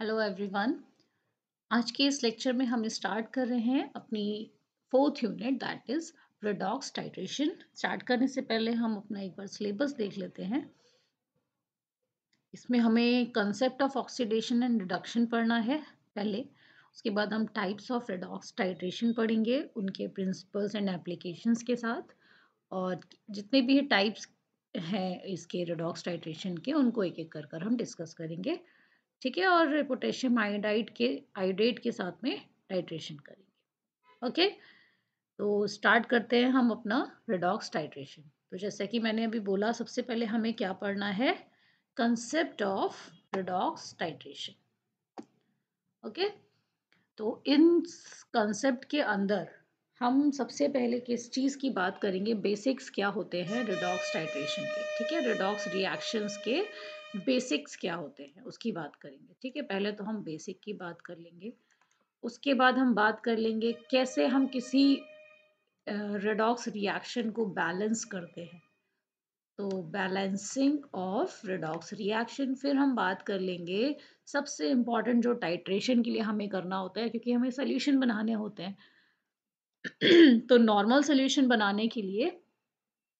Hello everyone, आज के इस लेक्चर में हम स्टार्ट कर रहे हैं अपनी fourth unit that is redox titration. Start करने से पहले हम अपना एक बार सिलेबस देख लेते हैं। इसमें हमें concept of oxidation and reduction पढ़ना है पहले, उसके बाद हम टाइप्स ऑफ रेडॉक्स टाइट्रेशन पढ़ेंगे उनके प्रिंसिपल्स एंड एप्लीकेशंस के साथ, और जितने भी टाइप्स हैं इसके रेडॉक्स टाइट्रेशन के उनको एक एक कर हम डिस्कस करेंगे, ठीक है। और पोटेशियम आयोडेट के साथ में टाइट्रेशन करेंगे। ओके, तो स्टार्ट करते हैं हम अपना रेडॉक्स टाइट्रेशन। तो जैसा कि मैंने अभी बोला, सबसे पहले हमें क्या पढ़ना है, concept of redox titration. Okay, तो इन कंसेप्ट के अंदर हम सबसे पहले किस चीज़ की बात करेंगे, बेसिक्स क्या होते हैं रेडॉक्स टाइट्रेशन के, ठीक है, रेडॉक्स रिएक्शंस के बेसिक्स क्या होते हैं उसकी बात करेंगे, ठीक है। पहले तो हम बेसिक की बात कर लेंगे, उसके बाद हम बात कर लेंगे कैसे हम किसी रेडॉक्स रिएक्शन को बैलेंस करते हैं, तो बैलेंसिंग ऑफ रेडॉक्स रिएक्शन। फिर हम बात कर लेंगे सबसे इम्पॉर्टेंट जो टाइट्रेशन के लिए हमें करना होता है, क्योंकि हमें सोल्यूशन बनाने होते हैं तो नॉर्मल सोल्यूशन बनाने के लिए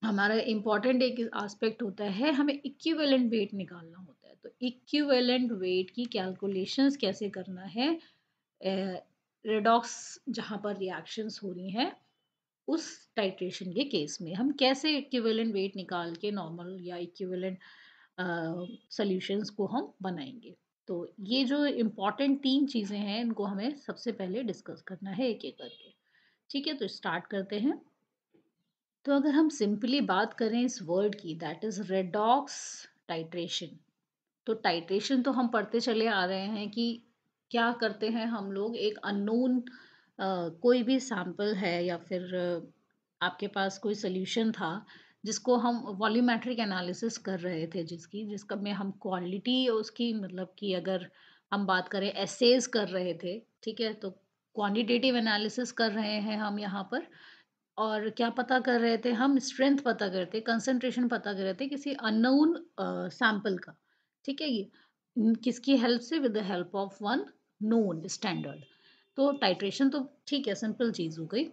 हमारा इम्पॉर्टेंट एक आस्पेक्ट होता है, हमें इक्विवेलेंट वेट निकालना होता है। तो इक्विवेलेंट वेट की कैलकुलेशंस कैसे करना है रेडॉक्स जहाँ पर रिएक्शंस हो रही हैं उस टाइट्रेशन के केस में, हम कैसे इक्विवेलेंट वेट निकाल के नॉर्मल या इक्विवेलेंट सॉल्यूशंस को हम बनाएंगे। तो ये जो इम्पॉर्टेंट तीन चीज़ें हैं इनको हमें सबसे पहले डिस्कस करना है एक एक करके, ठीक है। तो स्टार्ट करते हैं। तो अगर हम सिंपली बात करें इस वर्ड की, दैट इज रेडॉक्स टाइट्रेशन, तो टाइट्रेशन तो हम पढ़ते चले आ रहे हैं कि क्या करते हैं हम लोग, एक अननोन कोई भी सैम्पल है या फिर आपके पास कोई सोल्यूशन था जिसको हम वॉल्यूमेट्रिक एनालिसिस कर रहे थे, जिसका में हम क्वालिटी उसकी, मतलब कि अगर हम बात करें एसेज कर रहे थे, ठीक है, तो क्वान्टिटेटिव एनालिसिस कर रहे हैं हम यहाँ पर। और क्या पता कर रहे थे हम, स्ट्रेंथ पता कर रहे थे, कंसंट्रेशन पता कर रहे थे किसी अननोन सैम्पल का, ठीक है, ये किसकी हेल्प से, with the help of one known standard. तो टाइट्रेशन तो ठीक है सिंपल चीज़ हो गई।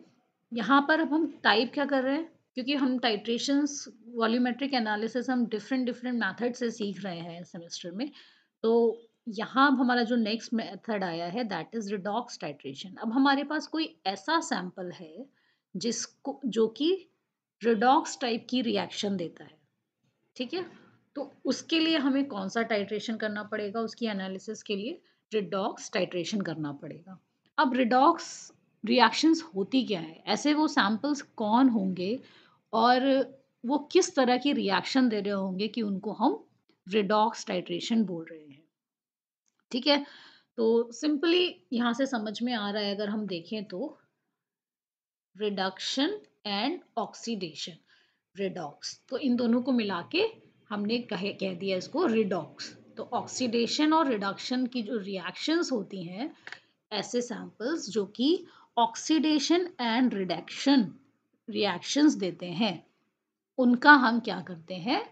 यहाँ पर अब हम टाइप क्या कर रहे हैं, क्योंकि हम टाइट्रेशंस वॉल्यूमेट्रिक एनालिसिस हम डिफरेंट मैथड से सीख रहे हैं सेमेस्टर में, तो यहाँ अब हमारा जो नेक्स्ट मैथड आया है दैट इज रिडॉक्स टाइट्रेशन। अब हमारे पास कोई ऐसा सैम्पल है जिसको जो कि रेडॉक्स टाइप की रिएक्शन देता है, ठीक है, तो उसके लिए हमें कौन सा टाइट्रेशन करना पड़ेगा, उसकी एनालिसिस के लिए रेडॉक्स टाइट्रेशन करना पड़ेगा। अब रेडॉक्स रिएक्शंस होती क्या है, ऐसे वो सैम्पल्स कौन होंगे और वो किस तरह की रिएक्शन दे रहे होंगे कि उनको हम रेडॉक्स टाइट्रेशन बोल रहे हैं, ठीक है। तो सिंपली यहाँ से समझ में आ रहा है अगर हम देखें तो रिडक्शन एंड ऑक्सीडेशन, रेडॉक्स, तो इन दोनों को मिला के हमने कह दिया इसको रिडॉक्स। तो ऑक्सीडेशन और रिडक्शन की जो रिएक्शंस होती हैं, ऐसे सैम्पल्स जो कि ऑक्सीडेशन एंड रिडक्शन रिएक्शंस देते हैं, उनका हम क्या करते हैं,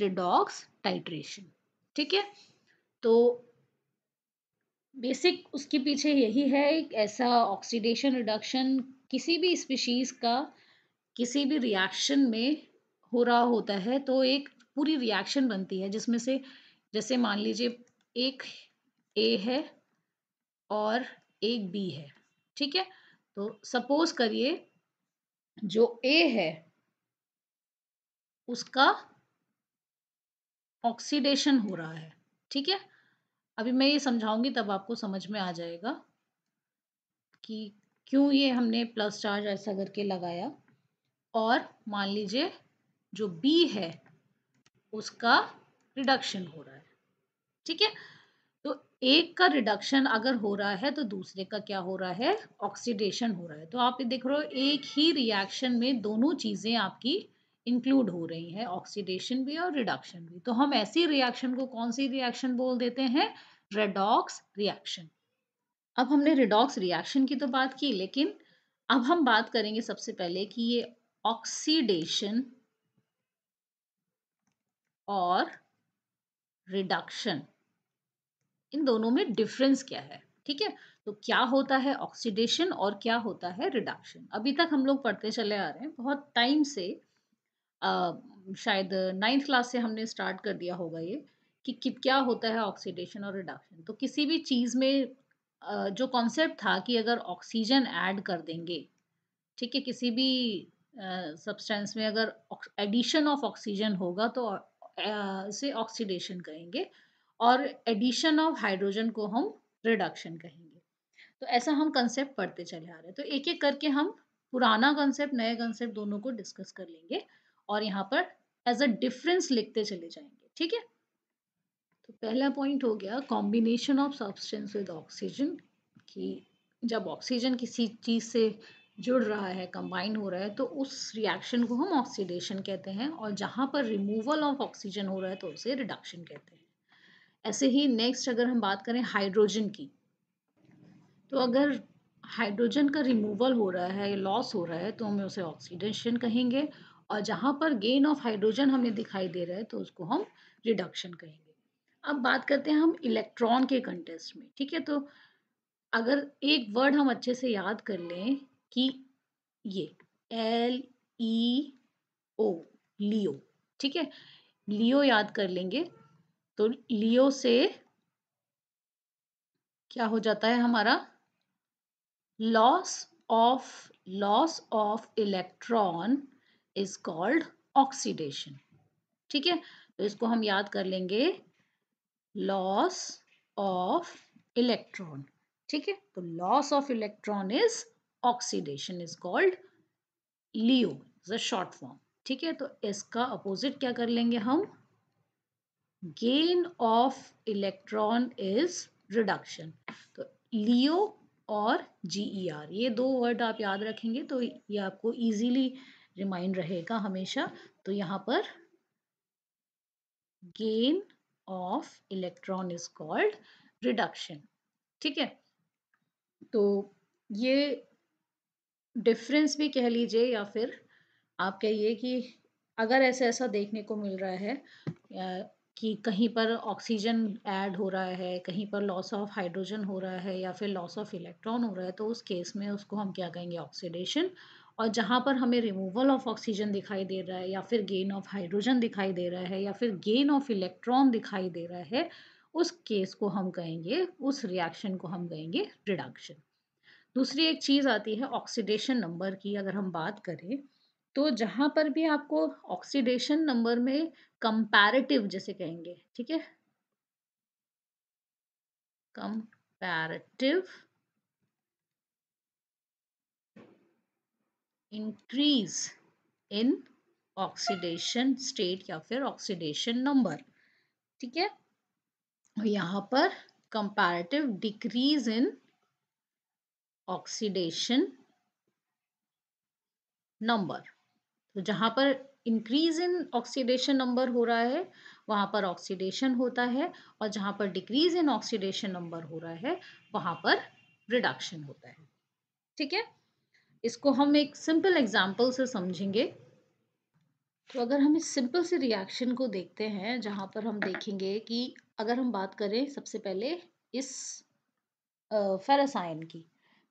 रिडॉक्स टाइट्रेशन, ठीक है। तो बेसिक उसके पीछे यही है, एक ऐसा ऑक्सीडेशन रिडक्शन किसी भी स्पीशीज़ का किसी भी रिएक्शन में हो रहा होता है, तो एक पूरी रिएक्शन बनती है जिसमें से, जैसे मान लीजिए एक ए है और एक बी है, ठीक है। तो सपोज करिए जो ए है उसका ऑक्सीडेशन हो रहा है, ठीक है, अभी मैं ये समझाऊंगी तब आपको समझ में आ जाएगा कि क्यों ये हमने प्लस चार्ज ऐसा करके लगाया। और मान लीजिए जो बी है उसका रिडक्शन हो रहा है, ठीक है, तो एक का रिडक्शन अगर हो रहा है तो दूसरे का क्या हो रहा है, ऑक्सीडेशन हो रहा है। तो आप ये देख रहे हो एक ही रिएक्शन में दोनों चीज़ें आपकी इंक्लूड हो रही है, ऑक्सीडेशन भी और रिडक्शन भी। तो हम ऐसी रिएक्शन को कौन सी रिएक्शन बोल देते हैं, रेडॉक्स रिएक्शन। अब हमने रेडॉक्स रिएक्शन की तो बात की, लेकिन अब हम बात करेंगे सबसे पहले कि ये ऑक्सीडेशन और रिडक्शन इन दोनों में डिफरेंस क्या है, ठीक है। तो क्या होता है ऑक्सीडेशन और क्या होता है रिडक्शन। अभी तक हम लोग पढ़ते चले आ रहे हैं बहुत टाइम से, शायद 9th क्लास से हमने स्टार्ट कर दिया होगा ये कि क्या होता है ऑक्सीडेशन और रिडक्शन। तो किसी भी चीज़ में जो कॉन्सेप्ट था कि अगर ऑक्सीजन ऐड कर देंगे, ठीक है, किसी भी सब्सटेंस में अगर एडिशन ऑफ ऑक्सीजन होगा तो इसे ऑक्सीडेशन कहेंगे और एडिशन ऑफ हाइड्रोजन को हम रिडक्शन कहेंगे। तो ऐसा हम कंसेप्ट पढ़ते चले आ रहे हैं। तो एक एक करके हम पुराना कंसेप्ट नए कंसेप्ट दोनों को डिस्कस कर लेंगे और यहाँ पर एज अ डिफरेंस लिखते चले जाएंगे, ठीक है। तो पहला पॉइंट हो गया combination of substance with oxygen, कि जब ऑक्सीजन किसी चीज़ से जुड़ रहा है, कंबाइन हो रहा है, तो उस रिएक्शन को हम ऑक्सीडेशन कहते हैं और जहाँ पर रिमूवल ऑफ ऑक्सीजन हो रहा है तो उसे रिडक्शन कहते हैं। ऐसे ही नेक्स्ट अगर हम बात करें हाइड्रोजन की, तो अगर हाइड्रोजन का रिमूवल हो रहा है, लॉस हो रहा है, तो हमें उसे ऑक्सीडेशन कहेंगे और जहाँ पर गेन ऑफ हाइड्रोजन हमें दिखाई दे रहा है तो उसको हम रिडक्शन कहेंगे। अब बात करते हैं हम इलेक्ट्रॉन के कंटेस्ट में, ठीक है। तो अगर एक वर्ड हम अच्छे से याद कर लें कि ये LEO लियो, ठीक है, लियो याद कर लेंगे तो लियो से क्या हो जाता है हमारा loss of electron is called oxidation, ठीक है। तो इसको हम याद कर लेंगे लॉस ऑफ इलेक्ट्रॉन, ठीक है। तो loss of electron is oxidation is called Leo, is a short form, ठीक है। तो इसका अपोजिट क्या कर लेंगे हम, gain of electron is reduction. तो लियो और GER ये दो वर्ड आप याद रखेंगे तो ये आपको इजीली रिमाइंड रहेगा हमेशा। तो यहाँ पर gain of electron is called reduction, ठीक है। तो ये डिफरेंस भी कह लीजिए या फिर आप कहिए कि अगर ऐसा ऐसा देखने को मिल रहा है कि कहीं पर ऑक्सीजन ऐड हो रहा है, कहीं पर लॉस ऑफ हाइड्रोजन हो रहा है या फिर लॉस ऑफ इलेक्ट्रॉन हो रहा है, तो उस केस में उसको हम क्या कहेंगे, ऑक्सीडेशन। और जहाँ पर हमें रिमूवल ऑफ ऑक्सीजन दिखाई दे रहा है या फिर गेन ऑफ हाइड्रोजन दिखाई दे रहा है या फिर गेन ऑफ इलेक्ट्रॉन दिखाई दे रहा है, उस केस को हम कहेंगे, उस रिएक्शन को हम कहेंगे रिडक्शन। दूसरी एक चीज़ आती है ऑक्सीडेशन नंबर की। अगर हम बात करें तो जहाँ पर भी आपको ऑक्सीडेशन नंबर में कंपैरेटिव जैसे कहेंगे, ठीक है, comparative increase in oxidation state या फिर ऑक्सीडेशन नंबर, ठीक है, और यहाँ पर comparative decrease in oxidation number. तो जहाँ पर इंक्रीज इन ऑक्सीडेशन नंबर हो रहा है वहाँ पर ऑक्सीडेशन होता है और जहाँ पर डिक्रीज इन ऑक्सीडेशन नंबर हो रहा है वहाँ पर रिडक्शन होता है, ठीक है। इसको हम एक सिंपल एग्जाम्पल से समझेंगे। तो अगर हम इस सिंपल से रिएक्शन को देखते हैं जहाँ पर हम देखेंगे कि अगर हम बात करें सबसे पहले इस फेरस आयन की,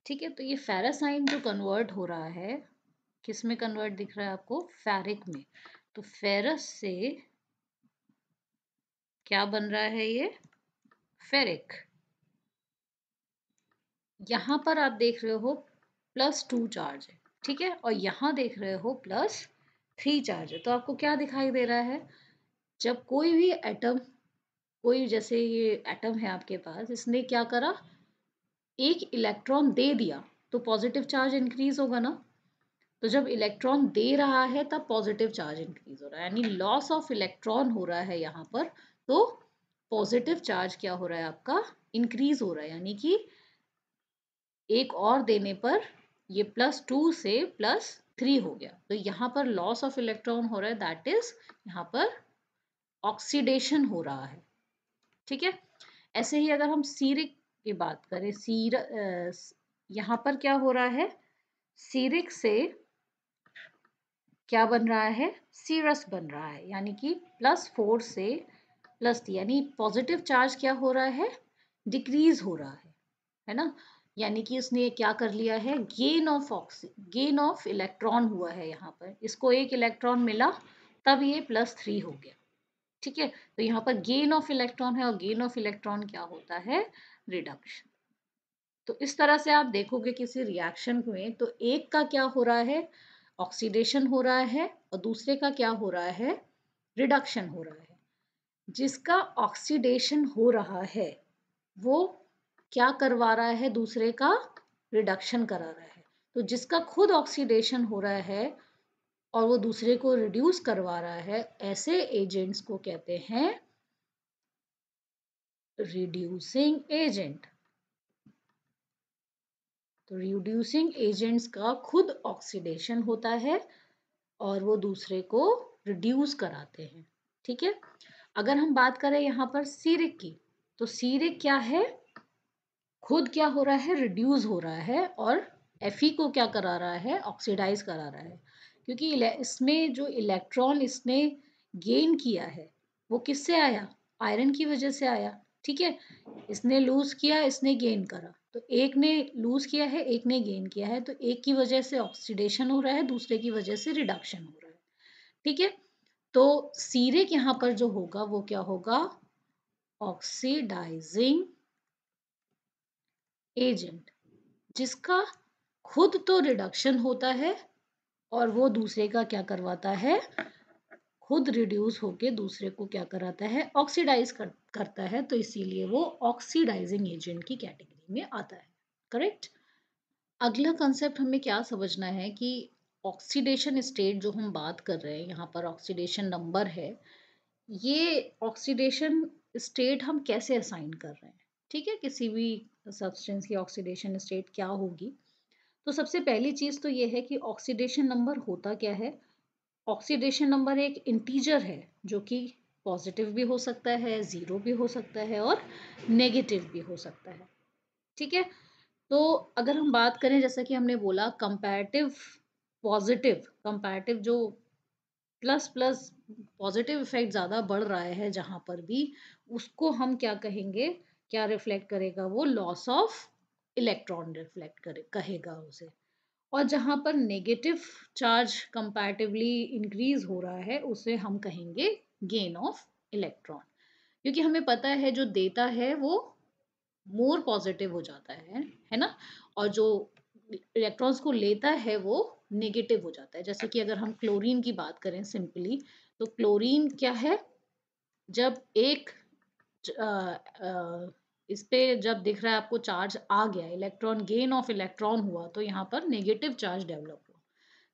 ठीक है, तो ये फेरस आयन जो कन्वर्ट हो रहा है, किस में कन्वर्ट दिख रहा है आपको, फेरिक में। तो फेरस से क्या बन रहा है ये, फेरिक। यहाँ पर आप देख रहे हो +2 चार्ज है, ठीक है, और यहाँ देख रहे हो +3 चार्ज है। तो आपको क्या दिखाई दे रहा है, जब कोई भी एटम, कोई जैसे ये एटम है आपके पास, इसने क्या करा, एक इलेक्ट्रॉन दे दिया तो पॉजिटिव चार्ज इंक्रीज होगा ना। तो जब इलेक्ट्रॉन दे रहा है तब पॉजिटिव चार्ज इंक्रीज हो रहा है, यानी लॉस ऑफ इलेक्ट्रॉन हो रहा है यहाँ पर, तो पॉजिटिव चार्ज क्या हो रहा है आपका, इंक्रीज हो रहा है, यानी कि एक और देने पर ये +2 से +3 हो गया। तो यहाँ पर लॉस ऑफ इलेक्ट्रॉन हो रहा है, दैट इज यहाँ पर ऑक्सीडेशन हो रहा है, ठीक है। ऐसे ही अगर हम सीरिक की बात करें, यहाँ पर क्या हो रहा है, सीरिक से क्या बन रहा है, सीरस बन रहा है, यानी कि +4 से +3, यानी पॉजिटिव चार्ज क्या हो रहा है, डिक्रीज हो रहा है ना, यानी कि उसने क्या कर लिया है, गेन ऑफ इलेक्ट्रॉन हुआ है यहाँ पर, इसको एक इलेक्ट्रॉन मिला तब ये +3 हो गया, ठीक है। तो यहाँ पर गेन ऑफ इलेक्ट्रॉन है और गेन ऑफ इलेक्ट्रॉन क्या होता है, रिडक्शन। तो इस तरह से आप देखोगे किसी रिएक्शन में तो एक का क्या हो रहा है, ऑक्सीडेशन हो रहा है और दूसरे का क्या हो रहा है, रिडक्शन हो रहा है। जिसका ऑक्सीडेशन हो रहा है वो क्या करवा रहा है, दूसरे का रिडक्शन करा रहा है। तो जिसका खुद ऑक्सीडेशन हो रहा है और वो दूसरे को रिड्यूस करवा रहा है, ऐसे एजेंट्स को कहते हैं रिड्यूसिंग एजेंट। तो रिड्यूसिंग एजेंट्स का खुद ऑक्सीडेशन होता है और वो दूसरे को रिड्यूस कराते हैं, ठीक है। अगर हम बात करें यहाँ पर सीरिक की, तो सीरिक क्या है, खुद क्या हो रहा है, रिड्यूस हो रहा है और Fe को क्या करा रहा है, ऑक्सीडाइज करा रहा है, क्योंकि इसमें जो इलेक्ट्रॉन इसने गेन किया है वो किससे आया, आयरन की वजह से आया, ठीक है। इसने लूज किया, इसने गेन करा, तो एक ने लूज किया है, एक ने गेन किया है, तो एक की वजह से ऑक्सीडेशन हो रहा है, दूसरे की वजह से रिडक्शन हो रहा है, ठीक है। तो सीरिक यहाँ पर जो होगा वो क्या होगा, ऑक्सीडाइजिंग एजेंट, जिसका खुद तो रिडक्शन होता है और वो दूसरे का क्या करवाता है, खुद रिड्यूस होके दूसरे को क्या कराता है, ऑक्सीडाइज करता है। तो इसीलिए वो ऑक्सीडाइजिंग एजेंट की कैटेगरी में आता है, करेक्ट। अगला कंसेप्ट हमें क्या समझना है कि ऑक्सीडेशन स्टेट जो हम बात कर रहे हैं, यहाँ पर ऑक्सीडेशन नंबर है, ये ऑक्सीडेशन स्टेट हम कैसे असाइन कर रहे हैं, ठीक है। किसी भी सब्सटेंस की ऑक्सीडेशन स्टेट क्या होगी, तो सबसे पहली चीज़ तो ये है कि ऑक्सीडेशन नंबर होता क्या है। ऑक्सीडेशन नंबर एक इंटीजर है जो कि पॉजिटिव भी हो सकता है, ज़ीरो भी हो सकता है और नेगेटिव भी हो सकता है, ठीक है। तो अगर हम बात करें, जैसा कि हमने बोला, कंपैरेटिव पॉजिटिव, कंपैरेटिव जो प्लस पॉजिटिव इफेक्ट ज़्यादा बढ़ रहा है जहाँ पर भी, उसको हम क्या कहेंगे, क्या रिफ्लेक्ट करेगा वो, लॉस ऑफ इलेक्ट्रॉन रिफ्लेक्ट कहेगा उसे। और जहाँ पर नेगेटिव चार्ज कंपैरेटिवली इंक्रीज हो रहा है उसे हम कहेंगे गेन ऑफ इलेक्ट्रॉन, क्योंकि हमें पता है जो देता है वो मोर पॉजिटिव हो जाता है ना, और जो इलेक्ट्रॉन्स को लेता है वो नेगेटिव हो जाता है। जैसे कि अगर हम क्लोरीन की बात करें सिंपली, तो क्लोरीन क्या है, जब एक इस पे जब दिख रहा है आपको चार्ज आ गया, इलेक्ट्रॉन गेन ऑफ इलेक्ट्रॉन हुआ, तो यहाँ पर नेगेटिव चार्ज डेवलप हुआ,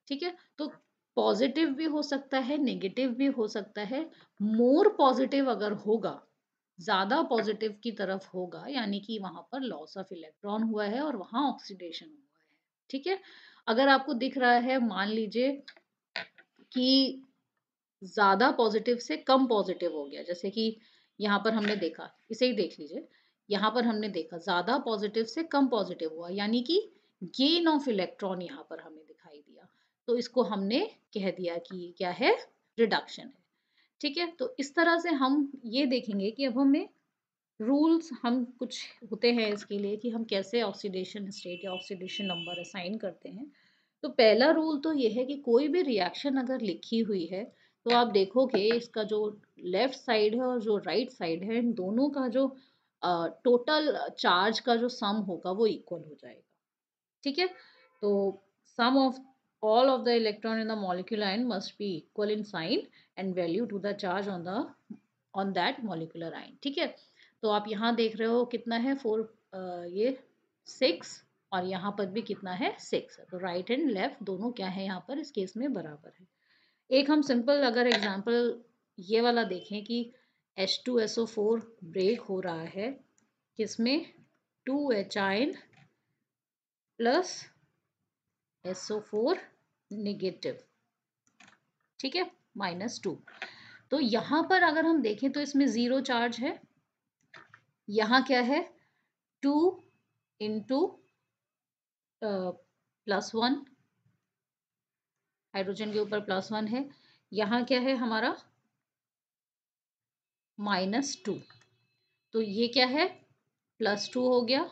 ठीक है। तो पॉजिटिव भी हो सकता है, नेगेटिव भी हो सकता है। मोर पॉजिटिव अगर होगा, ज़्यादा पॉजिटिव की तरफ होगा, यानी कि वहाँ पर लॉस ऑफ इलेक्ट्रॉन हुआ है और वहाँ ऑक्सीडेशन हुआ है, ठीक है। अगर आपको दिख रहा है, मान लीजिए कि ज़्यादा पॉजिटिव से कम पॉजिटिव हो गया, जैसे कि यहाँ पर हमने देखा, इसे ही देख लीजिए, यहाँ पर हमने देखा ज़्यादा पॉजिटिव से कम पॉजिटिव हुआ, यानी कि गेन ऑफ इलेक्ट्रॉन यहाँ पर हमें दिखाई दिया, तो इसको हमने कह दिया कि क्या है, रिडक्शन है, ठीक है। तो इस तरह से हम ये देखेंगे कि अब हमें रूल्स हम कुछ होते हैं इसके लिए कि हम कैसे ऑक्सीडेशन स्टेट या ऑक्सीडेशन नंबर असाइन करते हैं। तो पहला रूल तो ये है कि कोई भी रिएक्शन अगर लिखी हुई है तो आप देखोगे इसका जो लेफ्ट साइड है और जो राइट साइड है, इन दोनों का जो टोटल चार्ज का जो सम होगा वो इक्वल हो जाएगा, ठीक है। तो sum of all of the electron in the molecular ion must be equal in sign and value to the charge on that molecular ion, ठीक है। तो आप यहाँ देख रहे हो कितना है, 4, ये 6, और यहाँ पर भी कितना है, 6। तो राइट एंड लेफ्ट दोनों क्या है यहाँ पर इस केस में बराबर है। एक हम सिंपल अगर एग्जाम्पल ये वाला देखें कि H2SO4 ब्रेक हो रहा है, किसमें 2H ion plus SO4 negative, ठीक है, -2। तो यहाँ पर अगर हम देखें तो इसमें 0 चार्ज है, यहाँ क्या है 2 × +1, हाइड्रोजन के ऊपर +1 है, यहाँ क्या है हमारा -2, तो ये क्या है प्लस टू हो गया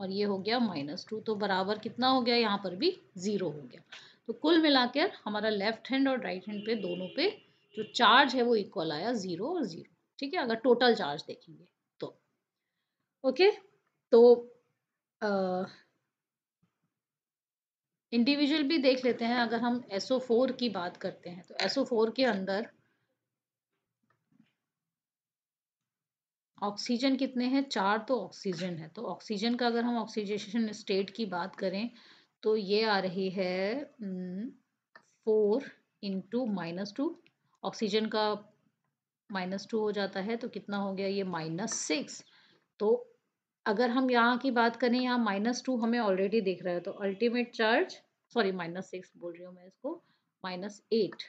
और ये हो गया माइनस टू, तो बराबर कितना हो गया, यहाँ पर भी ज़ीरो हो गया। तो कुल मिलाकर हमारा लेफ्ट हैंड और राइट हैंड पे दोनों पे जो चार्ज है वो इक्वल आया, ज़ीरो और ज़ीरो। ठीक है, अगर टोटल चार्ज देखेंगे तो। ओके, तो इंडिविजुअल भी देख लेते हैं। अगर हम SO4 की बात करते हैं तो SO4 के अंदर ऑक्सीजन कितने हैं, चार तो ऑक्सीजन है। तो ऑक्सीजन का अगर हम ऑक्सीडेशन स्टेट की बात करें तो ये आ रही है 4 × -2। ऑक्सीजन का -2 हो जाता है तो कितना हो गया, ये -6। तो अगर हम यहाँ की बात करें, यहाँ -2 हमें ऑलरेडी दिख रहा है, तो अल्टीमेट चार्ज, सॉरी -6 बोल रही हूँ मैं इसको, -8।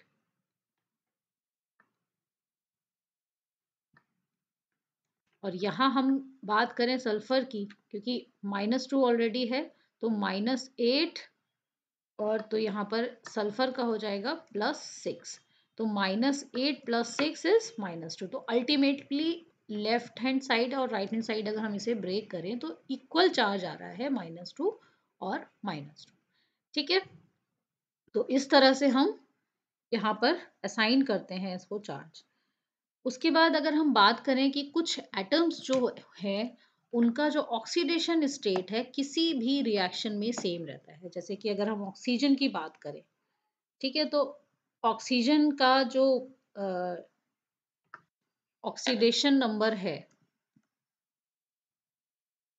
और यहाँ हम बात करें सल्फर की, क्योंकि -2 ऑलरेडी है तो -8 और तो यहाँ पर सल्फर का हो जाएगा +6। तो -8 + 6 इज -2। तो अल्टीमेटली लेफ्ट हैंड साइड और राइट हैंड साइड अगर हम इसे ब्रेक करें तो इक्वल चार्ज आ रहा है -2 और -2। ठीक है, तो इस तरह से हम यहाँ पर असाइन करते हैं इसको चार्ज। उसके बाद अगर हम बात करें कि कुछ एटम्स जो है उनका जो ऑक्सीडेशन स्टेट है किसी भी रिएक्शन में सेम रहता है। जैसे कि अगर हम ऑक्सीजन की बात करें, ठीक है, तो ऑक्सीजन का जो ऑक्सीडेशन नंबर है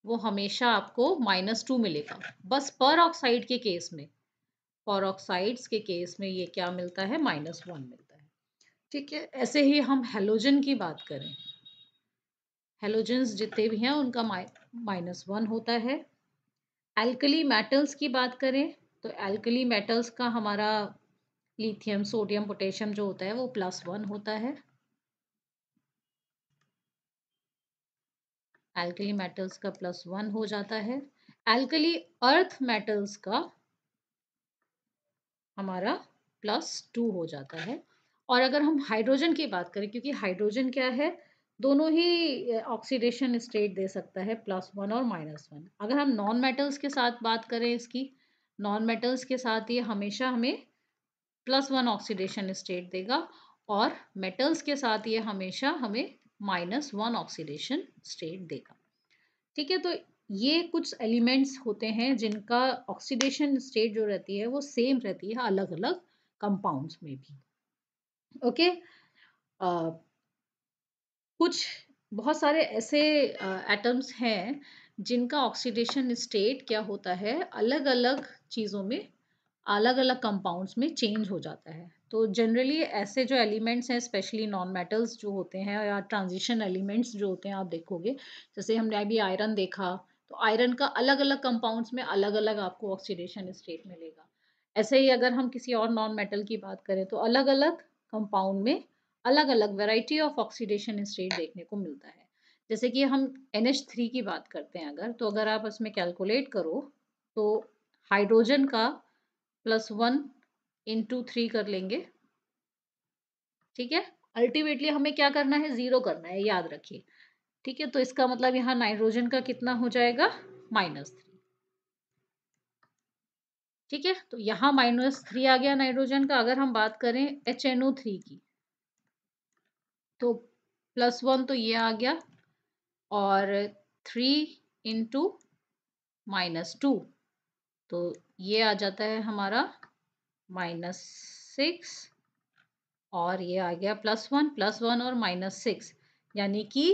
वो हमेशा आपको -2 मिलेगा। बस परऑक्साइड के केस में, परऑक्साइड्स के केस में ये क्या मिलता है, -1 मिलता है। ठीक है, ऐसे ही हम हेलोजन की बात करें, हेलोजन्स जितने भी हैं उनका -1 होता है। एल्कली मेटल्स की बात करें तो एल्कली मेटल्स का हमारा लिथियम, सोडियम, पोटेशियम जो होता है वो +1 होता है। एल्कली मेटल्स का +1 हो जाता है। एल्कली अर्थ मेटल्स का हमारा +2 हो जाता है। और अगर हम हाइड्रोजन की बात करें, क्योंकि हाइड्रोजन क्या है, दोनों ही ऑक्सीडेशन स्टेट दे सकता है, +1 और -1। अगर हम नॉन मेटल्स के साथ बात करें इसकी, नॉन मेटल्स के साथ ये हमेशा हमें +1 ऑक्सीडेशन स्टेट देगा और मेटल्स के साथ ये हमेशा हमें -1 ऑक्सीडेशन स्टेट देगा। ठीक है, तो ये कुछ एलिमेंट्स होते हैं जिनका ऑक्सीडेशन स्टेट जो रहती है वो सेम रहती है अलग अलग कंपाउंड्स में भी। ओके, कुछ बहुत सारे ऐसे एटम्स हैं जिनका ऑक्सीडेशन स्टेट क्या होता है, अलग अलग चीज़ों में, अलग अलग कंपाउंड्स में चेंज हो जाता है। तो जनरली ऐसे जो एलिमेंट्स हैं, स्पेशली नॉन मेटल्स जो होते हैं या ट्रांजिशन एलिमेंट्स जो होते हैं, आप देखोगे जैसे हमने अभी आयरन देखा तो आयरन का अलग अलग कंपाउंड्स में अलग अलग आपको ऑक्सीडेशन स्टेट मिलेगा। ऐसे ही अगर हम किसी और नॉन मेटल की बात करें तो अलग अलग कंपाउंड में अलग अलग वेराइटी ऑफ ऑक्सीडेशन स्टेट देखने को मिलता है। जैसे कि हम NH3 की बात करते हैं अगर, तो अगर आप इसमें कैलकुलेट करो तो हाइड्रोजन का +1 × 3 कर लेंगे। ठीक है, अल्टीमेटली हमें क्या करना है, 0 करना है, याद रखिए। ठीक है, तो इसका मतलब यहाँ नाइट्रोजन का कितना हो जाएगा, -3। ठीक है, तो यहाँ -3 आ गया नाइट्रोजन का। अगर हम बात करें HNO3 की तो +1 तो ये आ गया और 3 × -2 तो ये आ जाता है हमारा -6 और ये आ गया +1 और -6, यानी कि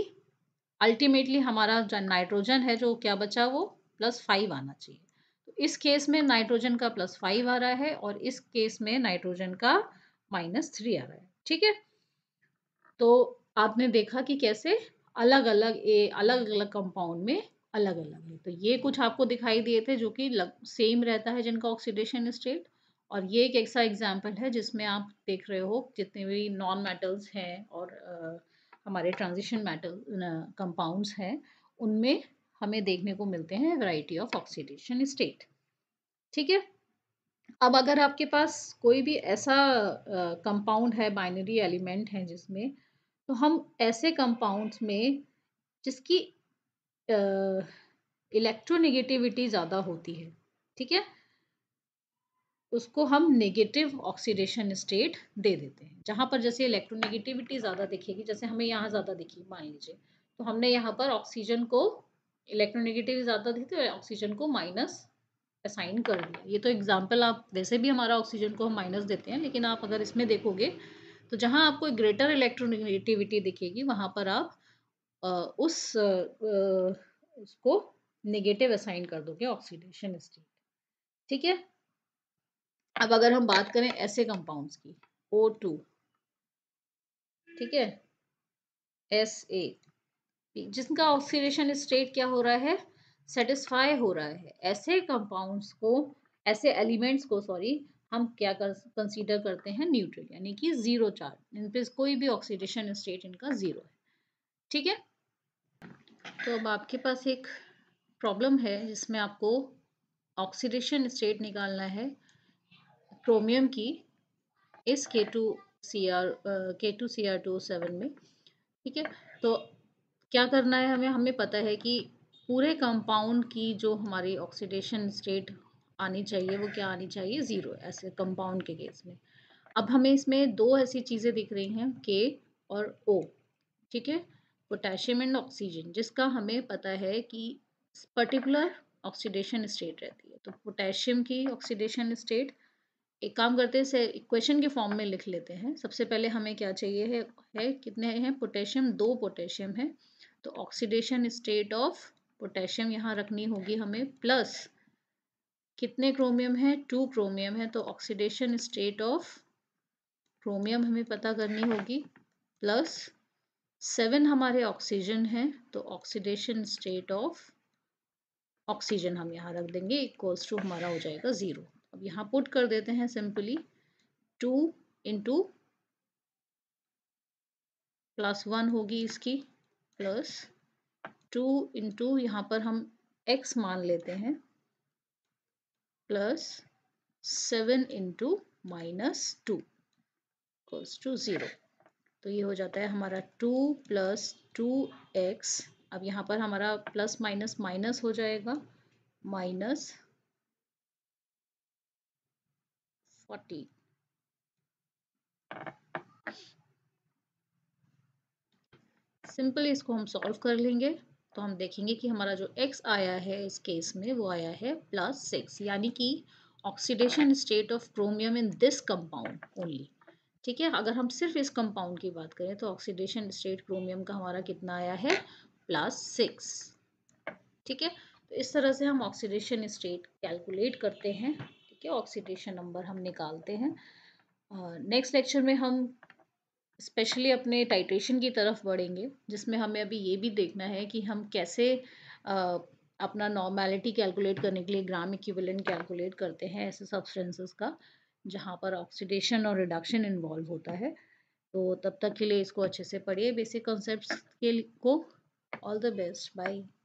अल्टीमेटली हमारा जो नाइट्रोजन है जो क्या बचा वो +5 आना चाहिए। तो इस केस में नाइट्रोजन का +5 आ रहा है और इस केस में नाइट्रोजन का -3 आ रहा है। ठीक है, तो आपने देखा कि कैसे अलग अलग कंपाउंड में अलग अलग है। तो ये कुछ आपको दिखाई दिए थे जो कि सेम रहता है जिनका ऑक्सीडेशन स्टेट, और ये एक ऐसा एग्जाम्पल है जिसमें आप देख रहे हो जितने भी नॉन मेटल्स हैं और हमारे ट्रांजिशन मेटल कंपाउंड्स हैं उनमें हमें देखने को मिलते हैं वैरायटी ऑफ ऑक्सीडेशन स्टेट। ठीक है, अब अगर आपके पास कोई भी ऐसा कंपाउंड है, बाइनरी एलिमेंट है जिसमें, तो हम ऐसे कंपाउंड्स में जिसकी इलेक्ट्रोनेगेटिविटी ज़्यादा होती है, ठीक है, उसको हम नेगेटिव ऑक्सीडेशन स्टेट दे देते हैं। जहाँ पर जैसे इलेक्ट्रोनेगेटिविटी ज़्यादा दिखेगी, जैसे हमें यहाँ ज़्यादा दिखी मान लीजिए, तो हमने यहाँ पर ऑक्सीजन को इलेक्ट्रोनेगेटिव ज़्यादा दिखी तो ऑक्सीजन को माइनस असाइन कर दिया। ये तो एग्जाम्पल, आप वैसे भी हमारा ऑक्सीजन को हम माइनस देते हैं, लेकिन आप अगर इसमें देखोगे तो जहाँ आपको ग्रेटर इलेक्ट्रोनेगेटिविटी दिखेगी वहाँ पर आप उसको नेगेटिव असाइन कर दोगे ऑक्सीडेशन स्टेट, ठीक है। अब अगर हम बात करें ऐसे कंपाउंड्स की, O2, ठीक है, SA, जिनका ऑक्सीडेशन स्टेट क्या हो रहा है, सेटिस्फाई हो रहा है, ऐसे कंपाउंड्स को, ऐसे एलिमेंट्स को सॉरी, हम क्या कंसीडर करते हैं, न्यूट्रल, यानी कि जीरो चार्ज, इन पे कोई भी ऑक्सीडेशन स्टेट इनका जीरो है, ठीक है। तो अब आपके पास एक प्रॉब्लम है जिसमें आपको ऑक्सीडेशन स्टेट निकालना है क्रोमियम की इस K2Cr2O7 में, ठीक है। तो क्या करना है हमें, हमें पता है कि पूरे कंपाउंड की जो हमारी ऑक्सीडेशन स्टेट आनी चाहिए वो क्या आनी चाहिए, ज़ीरो, ऐसे कंपाउंड के केस में। अब हमें इसमें दो ऐसी चीज़ें दिख रही हैं, K और O, ठीक है, पोटेशियम एंड ऑक्सीजन, जिसका हमें पता है कि पर्टिकुलर ऑक्सीडेशन स्टेट रहती है। तो पोटेशियम की ऑक्सीडेशन स्टेट, एक काम करते हैं, इसे इक्वेशन के फॉर्म में लिख लेते हैं। सबसे पहले हमें क्या चाहिए है कितने हैं पोटेशियम, दो पोटेशियम है, तो ऑक्सीडेशन स्टेट ऑफ पोटेशियम यहाँ रखनी होगी हमें, प्लस कितने क्रोमियम है, टू क्रोमियम है, तो ऑक्सीडेशन स्टेट ऑफ क्रोमियम हमें पता करनी होगी, प्लस 7 हमारे ऑक्सीजन है, तो ऑक्सीडेशन स्टेट ऑफ ऑक्सीजन हम यहाँ रख देंगे, इक्वल्स टू हमारा हो जाएगा ज़ीरो। अब यहाँ पुट कर देते हैं सिंपली 2 × +1 होगी इसकी, प्लस 2 × यहाँ पर हम x मान लेते हैं, प्लस 7 × -2 इक्वल्स टू ज़ीरो। तो ये हो जाता है हमारा 2 + 2x, अब यहाँ पर हमारा प्लस माइनस माइनस हो जाएगा, -14, सिंपली इसको हम सॉल्व कर लेंगे तो हम देखेंगे कि हमारा जो x आया है इस केस में वो आया है +6, यानी कि oxidation state of chromium in this compound only, ठीक है। अगर हम सिर्फ इस कंपाउंड की बात करें तो ऑक्सीडेशन स्टेट क्रोमियम का हमारा कितना आया है, +6, ठीक है। तो इस तरह से हम ऑक्सीडेशन स्टेट कैलकुलेट करते हैं, ठीक है, ऑक्सीडेशन नंबर हम निकालते हैं। नेक्स्ट लेक्चर में हम स्पेशली अपने टाइट्रेशन की तरफ बढ़ेंगे, जिसमें हमें अभी ये भी देखना है कि हम कैसे अपना नॉर्मेलिटी कैलकुलेट करने के लिए ग्राम इक्विवेलेंट कैलकुलेट करते हैं ऐसे सब्सटेंसेस का जहाँ पर ऑक्सीडेशन और रिडक्शन इन्वॉल्व होता है। तो तब तक के लिए इसको अच्छे से पढ़िए, बेसिक कॉन्सेप्ट्स को। All the best, bye.